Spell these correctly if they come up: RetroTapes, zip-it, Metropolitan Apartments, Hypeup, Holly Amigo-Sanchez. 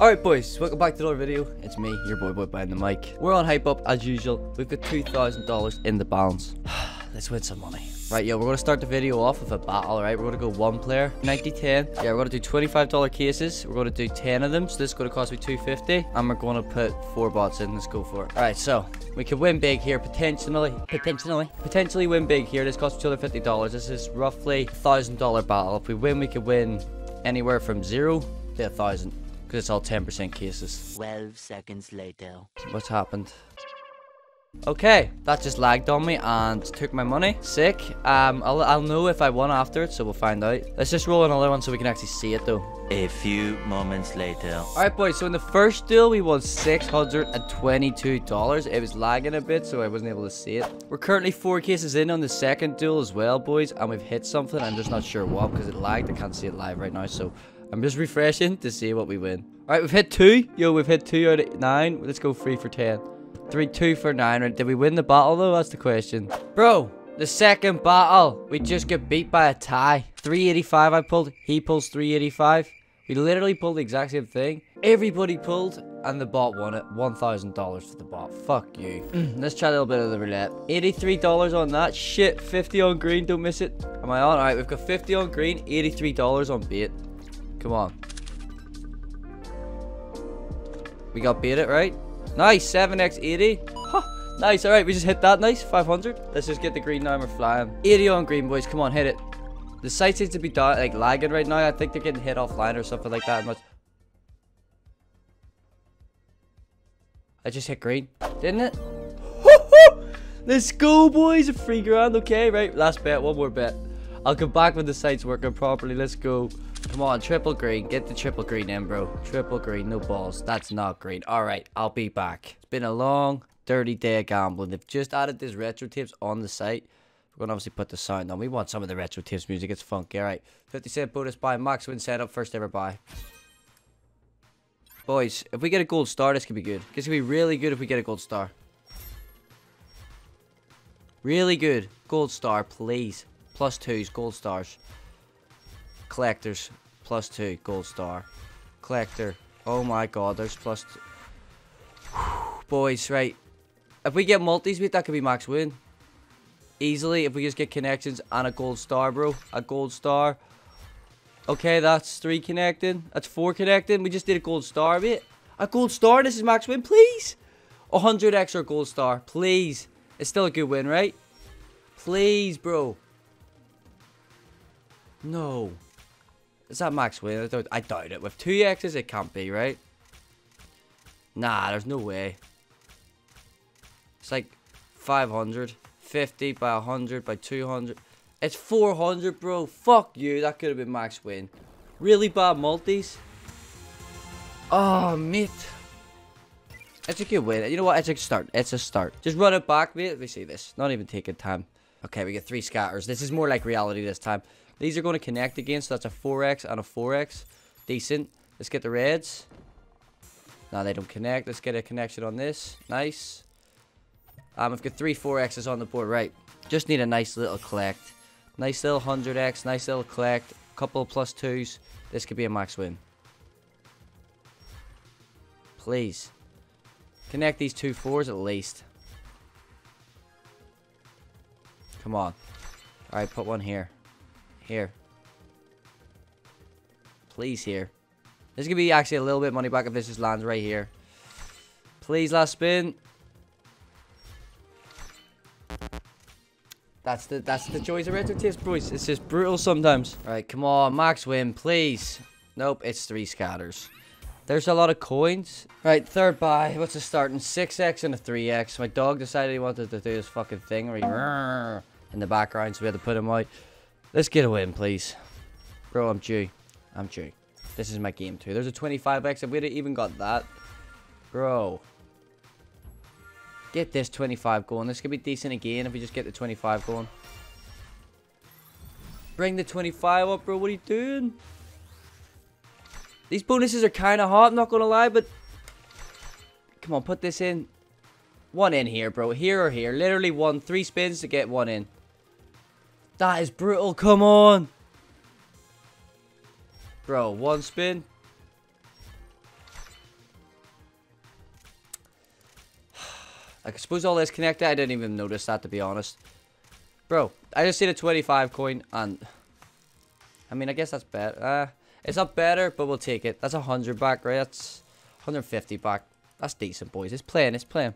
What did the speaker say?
Alright boys, welcome back to another video. It's me, your boy behind the mic. We're on Hypeup as usual. We've got $2,000 in the balance. Let's win some money. Right, yeah, we're going to start the video off with a battle, right? We're going to go one player, 90-10. Yeah, we're going to do $25 cases. We're going to do 10 of them, so this is going to cost me $250. And we're going to put 4 bots in. Let's go for it. All right, so we can win big here, potentially win big here. This costs $250. This is roughly a $1,000 battle. If we win, we could win anywhere from 0 to 1,000, because it's all 10% cases. 12 seconds later. What's happened? Okay, that just lagged on me and took my money. Sick. I'll know if I won after it, so we'll find out. Let's just roll another one so we can actually see it though. A few moments later. Alright boys, so in the first deal we won $622. It was lagging a bit, so I wasn't able to see it. We're currently 4 cases in on the second deal as well, boys, and we've hit something. I'm just not sure what, because it lagged. I can't see it live right now, so I'm just refreshing to see what we win. Alright, we've hit 2. Yo, we've hit 2 out of 9. Let's go 3 for 10. 3-2 for 9. Did we win the battle though? That's the question. Bro, the second battle, we just get beat by a tie. 385 I pulled. He pulls 385. We literally pulled the exact same thing. Everybody pulled, and the bot won it. $1,000 for the bot. Fuck you. Let's try a little bit of the roulette. $83 on that. Shit, 50 on green. Don't miss it. Am I on? Alright, we've got 50 on green. $83 on bait. Come on. We got baited, right? Nice, 7x80. Huh, nice, alright, we just hit that, nice, 500. Let's just get the green now and we're flying. 80 on green, boys, come on, hit it. The site seems to be down, like, lagging right now. I think they're getting hit offline or something like that. I just hit green, didn't it? Let's go, boys, a $3 grand, okay, right, last bet, one more bet. I'll come back when the site's working properly, let's go. Come on, triple green. Get the triple green in, bro. Triple green, no balls. That's not green. All right, I'll be back. It's been a long, dirty day of gambling. They've just added this RetroTapes on the site. We're going to obviously put the sound on. We want some of the RetroTapes music. It's funky. All right, 50-cent bonus buy. Max win setup. First ever buy. Boys, if we get a gold star, this could be good. This could be really good if we get a gold star. Really good. Gold star, please. +2s, gold stars. Collectors, +2, gold star. Collector, oh my god, there's +2. Whew, boys, right. If we get multis, that could be max win. Easily, if we just get connections and a gold star, bro. A gold star. Okay, that's 3 connecting. That's 4 connecting. We just did a gold star, mate. A gold star, this is max win, please. 100 extra gold star, please. It's still a good win, right? Please, bro. No. Is that max win? I doubt it. With 2x's, it can't be, right? Nah, there's no way. It's like 500, 50 by 100 by 200. It's 400, bro. Fuck you. That could have been max win. Really bad multis. Oh, mate. It's a good win. You know what? It's a start. It's a start. Just run it back, mate. Let me see this. Not even taking time. Okay, we get 3 scatters. This is more like reality this time. These are going to connect again, so that's a 4x and a 4x. Decent. Let's get the reds. No, they don't connect. Let's get a connection on this. Nice. I've got 3 4x's on the board. Right. Just need a nice little collect. Nice little 100x. Nice little collect. Couple of +2s. This could be a max win. Please. Connect these 2 4s at least. Come on. Alright, put one here. Here. Please, here. This is going to be actually a little bit money back if this just lands right here. Please, last spin. That's the joys of RetroTapes, boys. It's just brutal sometimes. Alright, come on. Max win, please. Nope, it's 3 scatters. There's a lot of coins. Alright, third buy. What's the starting? 6x and a 3x. My dog decided he wanted to do this fucking thing where he in the background, so we had to put him out. Let's get a win, please. Bro, I'm due. I'm due. This is my game too. There's a 25x. If we'd have even got that. Bro. Get this 25 going. This could be decent again if we just get the 25 going. Bring the 25 up, bro. What are you doing? These bonuses are kind of hot. I'm not going to lie, but... Come on, put this in. One in here, bro. Here or here. Literally 3 spins to get 1 in. That is brutal. Come on. Bro, 1 spin. I suppose all this connected. I didn't even notice that, to be honest. Bro, I just seen a 25 coin, and I mean, I guess that's better. It's not better, but we'll take it. That's 100 back, right? That's 150 back. That's decent, boys. It's playing. It's playing.